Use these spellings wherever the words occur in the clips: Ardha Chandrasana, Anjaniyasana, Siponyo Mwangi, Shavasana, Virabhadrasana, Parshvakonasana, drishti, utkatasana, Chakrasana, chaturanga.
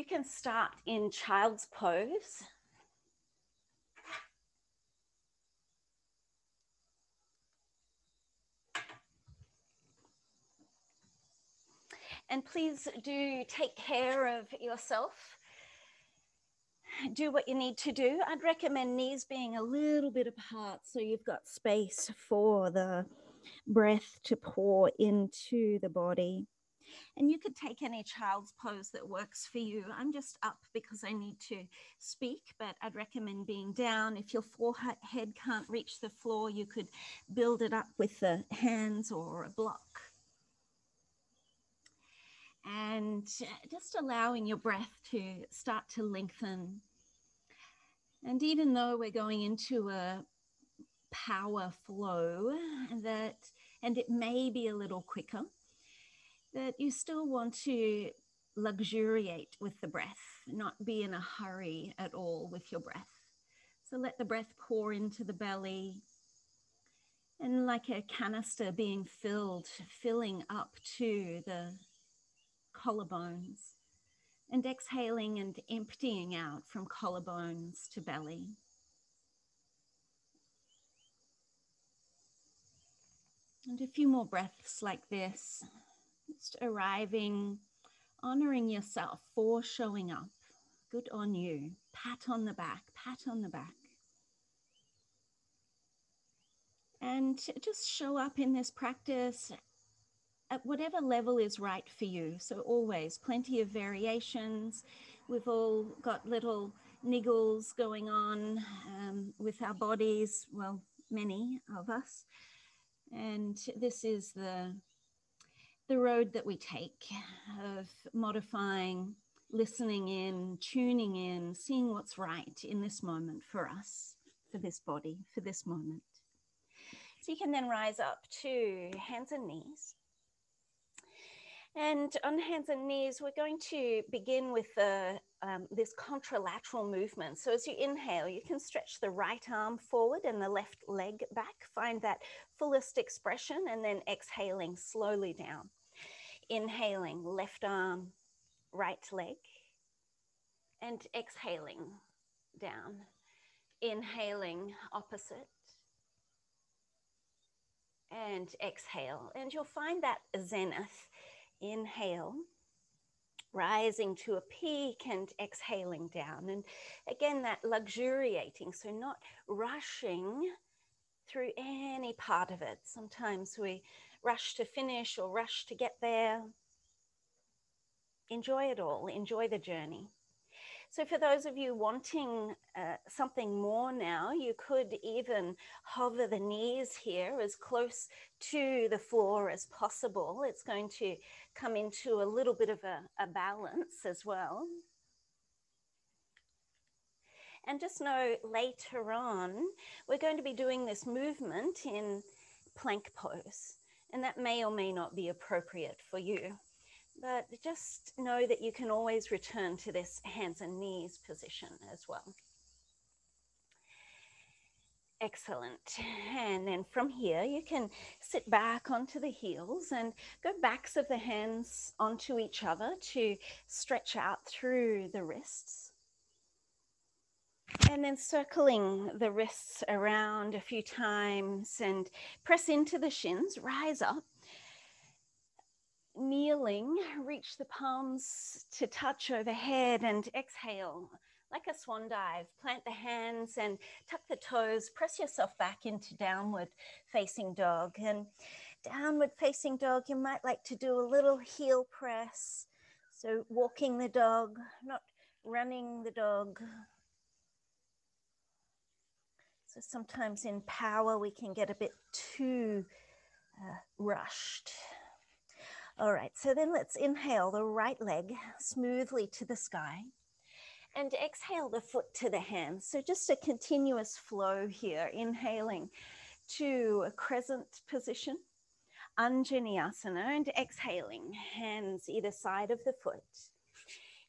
You can start in child's pose. And please do take care of yourself. Do what you need to do. I'd recommend knees being a little bit apart so you've got space for the breath to pour into the body. And you could take any child's pose that works for you. I'm just up because I need to speak, but I'd recommend being down. If your forehead can't reach the floor, you could build it up with the hands or a block. And just allowing your breath to start to lengthen. And even though we're going into a power flow, and it may be a little quicker, that you still want to luxuriate with the breath, not be in a hurry at all with your breath. So let the breath pour into the belly. And like a canister being filled, filling up to the collarbones, and exhaling and emptying out from collarbones to belly. And a few more breaths like this, just arriving, honoring yourself for showing up. Good on you. Pat on the back, pat on the back. And just show up in this practice at whatever level is right for you. So always plenty of variations. We've all got little niggles going on with our bodies, well, many of us. And this is the road that we take of modifying, listening in, tuning in, seeing what's right in this moment for us, for this body, for this moment. So you can then rise up to hands and knees. And on hands and knees, we're going to begin with this contralateral movement. So as you inhale, you can stretch the right arm forward and the left leg back. Find that fullest expression and then exhaling slowly down. Inhaling, left arm, right leg. And exhaling down. Inhaling, opposite. And exhale. And you'll find that zenith. Inhale, rising to a peak and exhaling down. And again, that luxuriating, so not rushing through any part of it. Sometimes we rush to finish or rush to get there. Enjoy it all, enjoy the journey. So for those of you wanting something more now, you could even hover the knees here as close to the floor as possible. It's going to come into a little bit of a balance as well. And just know later on, we're going to be doing this movement in plank pose, and that may or may not be appropriate for you. But just know that you can always return to this hands and knees position as well. Excellent. And then from here, you can sit back onto the heels and go backs of the hands onto each other to stretch out through the wrists. And then circling the wrists around a few times and press into the shins, rise up. Kneeling, reach the palms to touch overhead and exhale like a swan dive. Plant the hands and tuck the toes. Press yourself back into downward facing dog. And downward facing dog, you might like to do a little heel press. So walking the dog, not running the dog. So sometimes in power, we can get a bit too rushed. All right, so then let's inhale the right leg smoothly to the sky and exhale the foot to the hands. So just a continuous flow here, inhaling to a crescent position, Anjaniyasana, and exhaling, hands either side of the foot.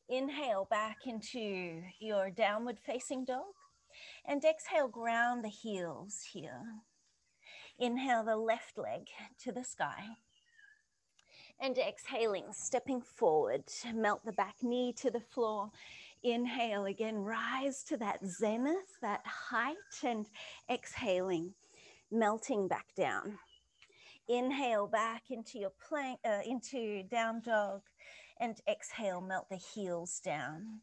Inhale back into your downward facing dog and exhale, ground the heels here. Inhale the left leg to the sky. and exhaling, stepping forward, melt the back knee to the floor. Inhale again, rise to that zenith, that height, and exhaling, melting back down. Inhale back into your plank, into down dog, and exhale, melt the heels down.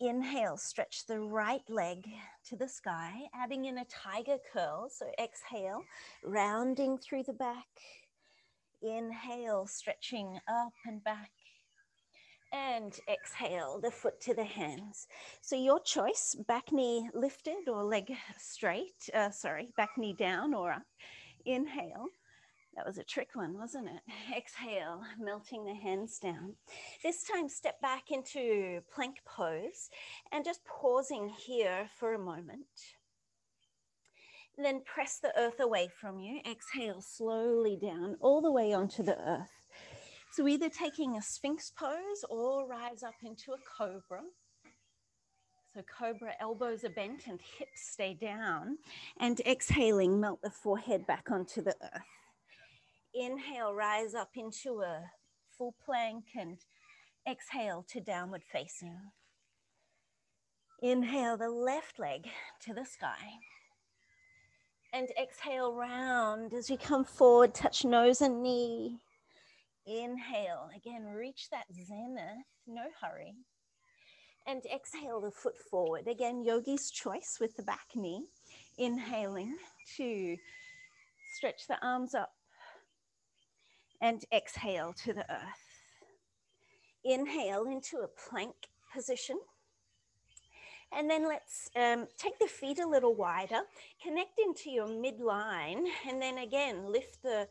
Inhale, stretch the right leg to the sky, adding in a tiger curl. So exhale, rounding through the back. Inhale, stretching up and back. And exhale, the foot to the hands. So your choice, back knee lifted or leg straight. Back knee down or up. Inhale. That was a trick one, wasn't it? Exhale, melting the hands down. This time, step back into plank pose and just pausing here for a moment. Then press the earth away from you. Exhale, slowly down, all the way onto the earth. So either taking a sphinx pose or rise up into a cobra. So cobra, elbows are bent and hips stay down. And exhaling, melt the forehead back onto the earth. Inhale, rise up into a full plank and exhale to downward facing. Inhale, the left leg to the sky. And exhale, round as you come forward, touch nose and knee. Inhale, again, reach that zenith, no hurry. And exhale, the foot forward. Again, yogi's choice with the back knee. Inhaling to stretch the arms up. And exhale to the earth. Inhale into a plank position. And then let's take the feet a little wider, connect into your midline, and then again, lift the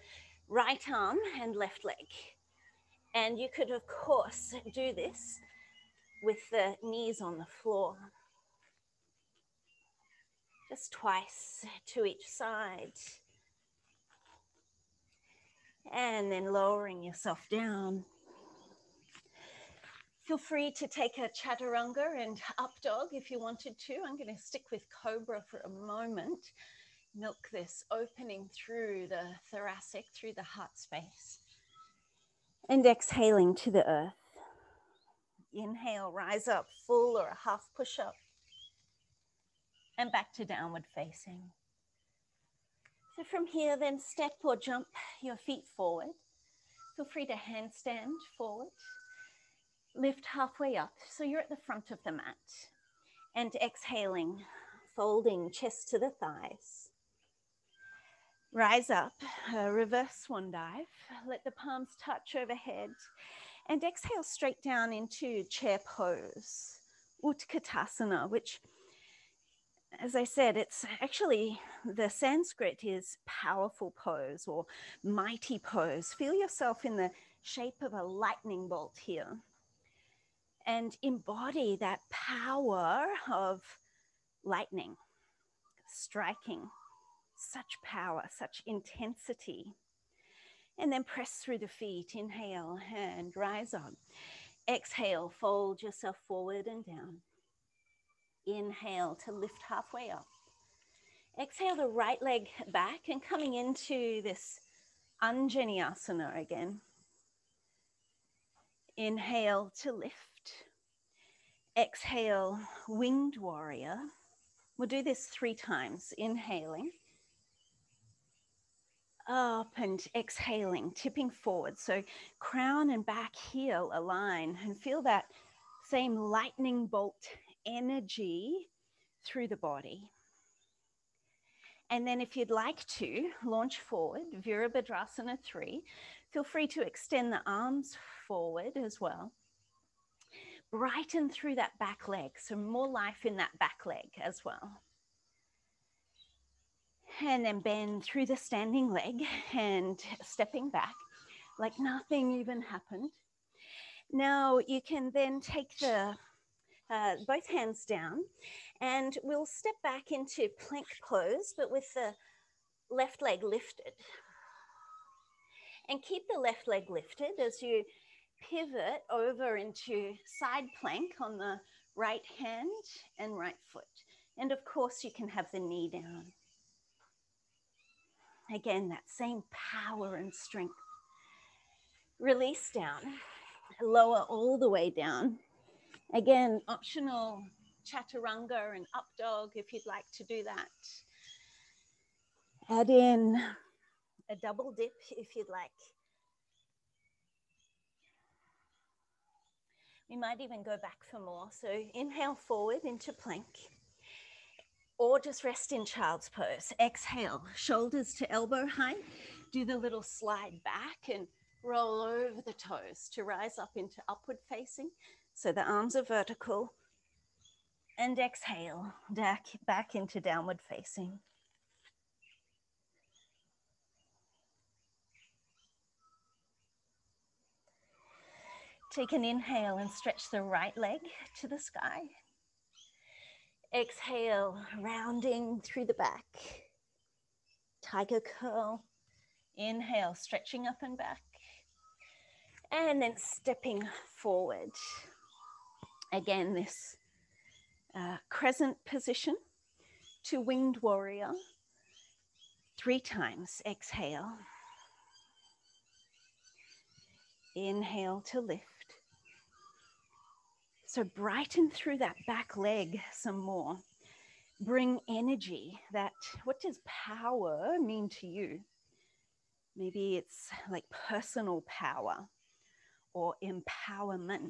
right arm and left leg. And you could, of course, do this with the knees on the floor. Just twice to each side. And then lowering yourself down. Feel free to take a chaturanga and up dog if you wanted to. I'm going to stick with cobra for a moment. Milk this opening through the thoracic, through the heart space. And exhaling to the earth. Inhale, rise up, full or a half push up. And back to downward facing. So from here, then step or jump your feet forward. Feel free to handstand forward. Lift halfway up, so you're at the front of the mat. And exhaling, folding chest to the thighs. Rise up, reverse swan dive. Let the palms touch overhead. And exhale straight down into chair pose, utkatasana, which, as I said, it's actually, the Sanskrit is powerful pose or mighty pose. Feel yourself in the shape of a lightning bolt here and embody that power of lightning, striking, such power, such intensity. And then press through the feet, inhale and rise up. Exhale, fold yourself forward and down. Inhale to lift halfway up. Exhale the right leg back and coming into this Anjaniyasana again. Inhale to lift. Exhale, winged warrior. We'll do this 3 times. Inhaling. Up and exhaling, tipping forward. So crown and back heel align and feel that same lightning bolt energy through the body. And then if you'd like to, launch forward, Virabhadrasana 3. Feel free to extend the arms forward as well. Brighten through that back leg, so more life in that back leg as well. And then bend through the standing leg and stepping back like nothing even happened. Now you can then take the both hands down and we'll step back into plank pose, but with the left leg lifted. And keep the left leg lifted as you pivot over into side plank on the right hand and right foot. And of course you can have the knee down. Again, that same power and strength. Release down, lower all the way down. Again, optional chaturanga and up dog if you'd like to do that. Add in a double dip if you'd like. We might even go back for more. So inhale forward into plank, or just rest in child's pose. Exhale, shoulders to elbow height. Do the little slide back and roll over the toes to rise up into upward facing. So the arms are vertical. And exhale, back into downward facing. Take an inhale and stretch the right leg to the sky. Exhale, rounding through the back. Tiger curl. Inhale, stretching up and back. And then stepping forward. Again, this crescent position to winged warrior. 3 times. Exhale. Inhale to lift. So brighten through that back leg some more. Bring energy. What does power mean to you? Maybe it's like personal power or empowerment.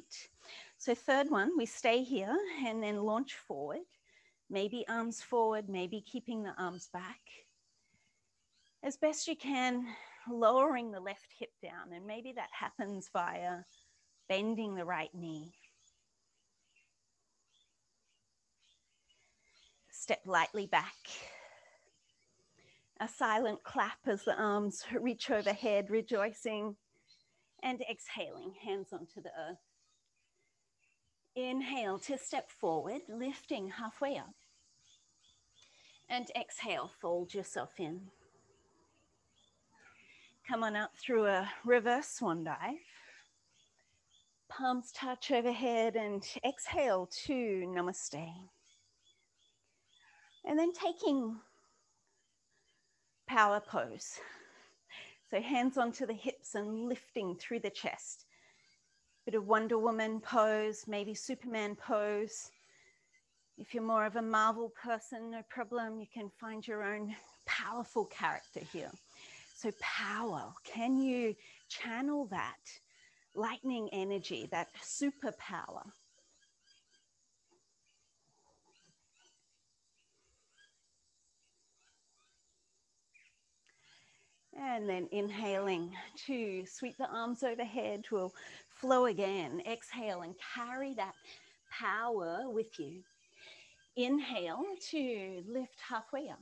So third one, we stay here and then launch forward. Maybe arms forward, maybe keeping the arms back. As best you can, lowering the left hip down. And maybe that happens via bending the right knee. Step lightly back. A silent clap as the arms reach overhead, rejoicing and exhaling, hands onto the earth. Inhale to step forward, lifting halfway up. And exhale, fold yourself in. Come on up through a reverse swan dive. Palms touch overhead and exhale to namaste. And then taking power pose. So hands onto the hips and lifting through the chest. Bit of Wonder Woman pose, maybe Superman pose. If you're more of a Marvel person, no problem. You can find your own powerful character here. So power, can you channel that lightning energy, that superpower? And then inhaling to sweep the arms overhead, we'll flow again. Exhale and carry that power with you. Inhale to lift halfway up.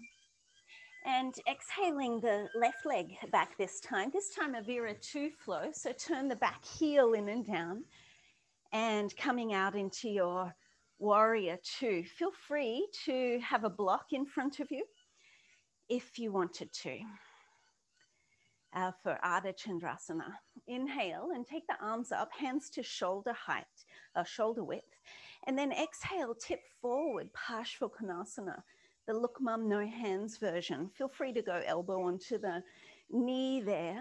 And exhaling the left leg back this time. This time a Vira 2 flow, so turn the back heel in and down. And coming out into your Warrior 2. Feel free to have a block in front of you if you wanted to. For Ardha Chandrasana. Inhale and take the arms up, hands to shoulder height, shoulder width. And then exhale, tip forward, Parshvakonasana, the look mum, no hands version. Feel free to go elbow onto the knee there.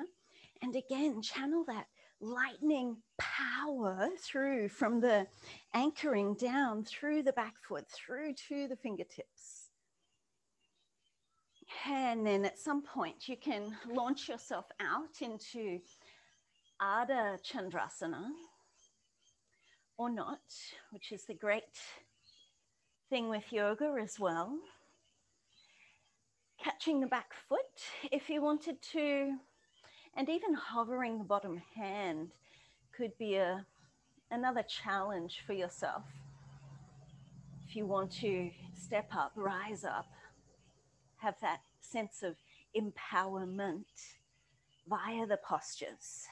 And again, channel that lightning power through from the anchoring down through the back foot, through to the fingertips. And then at some point, you can launch yourself out into Ardha Chandrasana or not, which is the great thing with yoga as well. Catching the back foot if you wanted to, and even hovering the bottom hand could be another challenge for yourself. If you want to step up, rise up, have that sense of empowerment via the postures.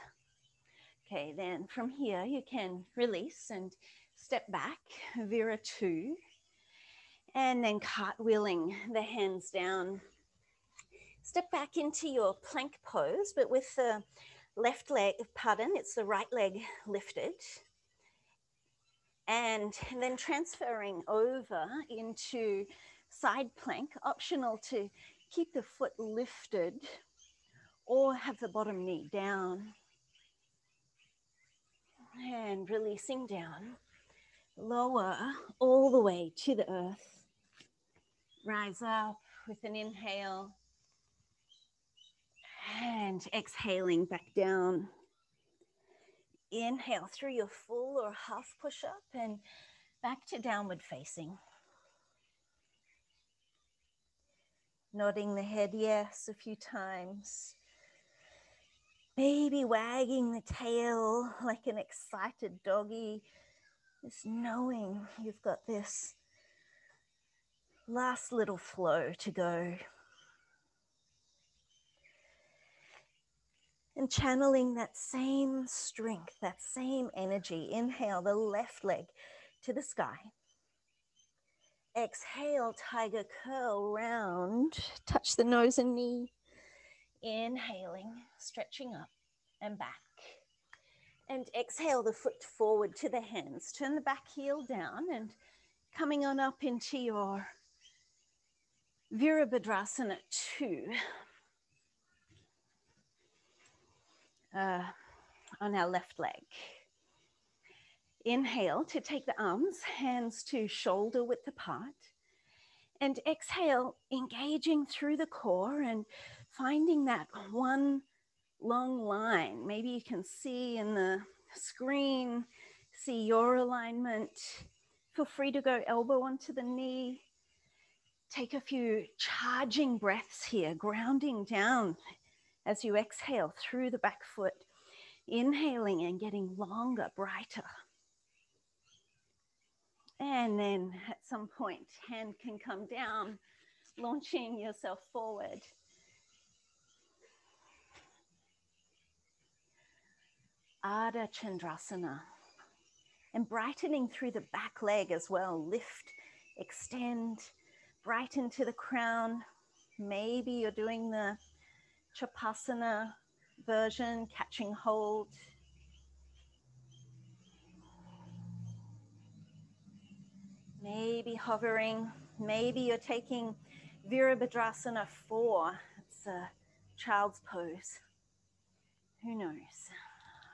Okay, then from here, you can release and step back, Vira 2, and then cartwheeling the hands down. Step back into your plank pose, but with the left leg, it's the right leg lifted. And then transferring over into side plank, optional to keep the foot lifted or have the bottom knee down. and releasing down. Lower all the way to the earth. Rise up with an inhale and exhaling back down. Inhale through your full or half push up and back to downward facing. Nodding the head yes a few times. Maybe wagging the tail like an excited doggy. Just knowing you've got this last little flow to go. And channeling that same strength, that same energy. Inhale the left leg to the sky. Exhale, tiger curl round. Touch the nose and knee. Inhaling, stretching up and back. And exhale the foot forward to the hands. Turn the back heel down and coming on up into your Virabhadrasana 2. On our left leg. Inhale to take the arms, hands to shoulder width apart. And exhale, engaging through the core and finding that one long line. Maybe you can see in the screen, see your alignment. Feel free to go elbow onto the knee. Take a few charging breaths here, grounding down as you exhale through the back foot. Inhaling and getting longer, brighter. And then at some point, hand can come down, launching yourself forward. Ardha Chandrasana. And brightening through the back leg as well. Lift, extend, brighten to the crown. Maybe you're doing the Chakrasana version, catching hold. Maybe hovering. Maybe you're taking Virabhadrasana 4. It's a child's pose. Who knows?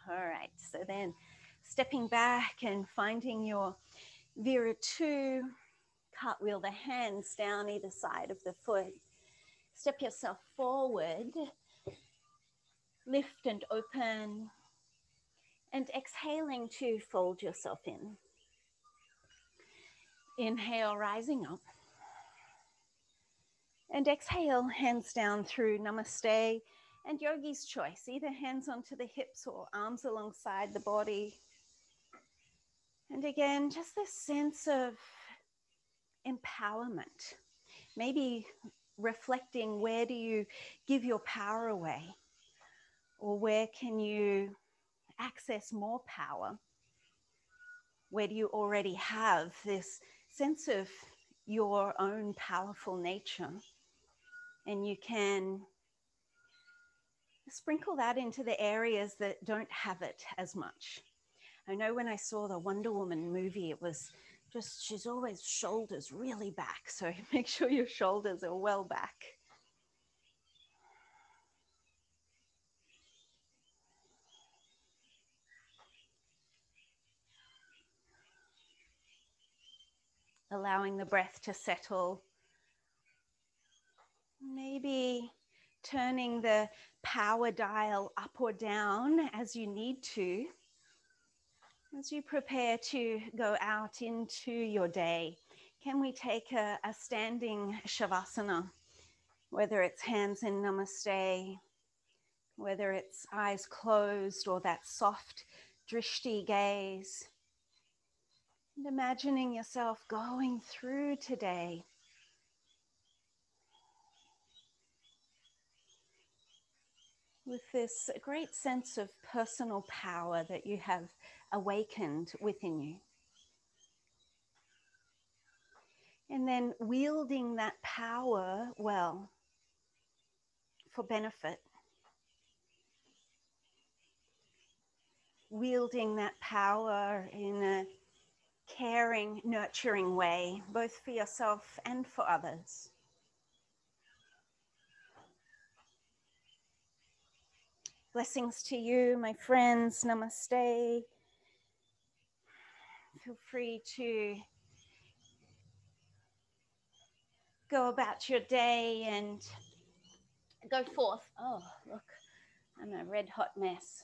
All right, so then stepping back and finding your Vira 2, cartwheel the hands down either side of the foot. Step yourself forward, lift and open, and exhaling to fold yourself in. Inhale, rising up. And exhale, hands down through Namaste. And yogi's choice, either hands onto the hips or arms alongside the body. And again, just this sense of empowerment. Maybe reflecting, where do you give your power away? Or where can you access more power? Where do you already have this sense of your own powerful nature? And you can sprinkle that into the areas that don't have it as much. I know when I saw the Wonder Woman movie, it was just, she's always shoulders really back. So make sure your shoulders are well back. Allowing the breath to settle. Maybe turning the power dial up or down as you need to, as you prepare to go out into your day. Can we take a standing Shavasana, whether it's hands in Namaste, whether it's eyes closed or that soft drishti gaze, and imagining yourself going through today. With this great sense of personal power that you have awakened within you. And then wielding that power well for benefit. Wielding that power in a caring, nurturing way, both for yourself and for others. Blessings to you, my friends. Namaste. feel free to go about your day and go forth. Oh, look, I'm a red hot mess.